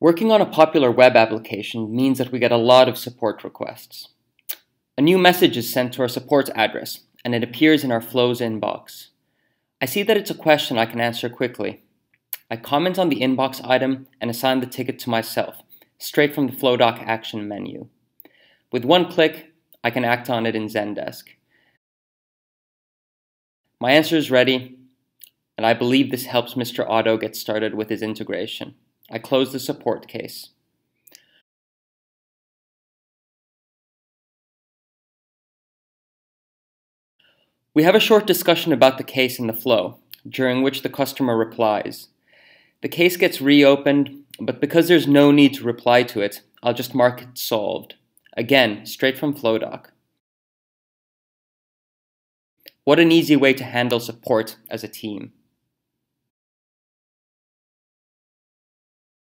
Working on a popular web application means that we get a lot of support requests. A new message is sent to our support address, and it appears in our Flow's inbox. I see that it's a question I can answer quickly. I comment on the inbox item and assign the ticket to myself, straight from the Flowdock action menu. With one click, I can act on it in Zendesk. My answer is ready, and I believe this helps Mr. Otto get started with his integration. I close the support case. We have a short discussion about the case in the flow, during which the customer replies. The case gets reopened, but because there's no need to reply to it, I'll just mark it solved. Again, straight from Flowdock. What an easy way to handle support as a team.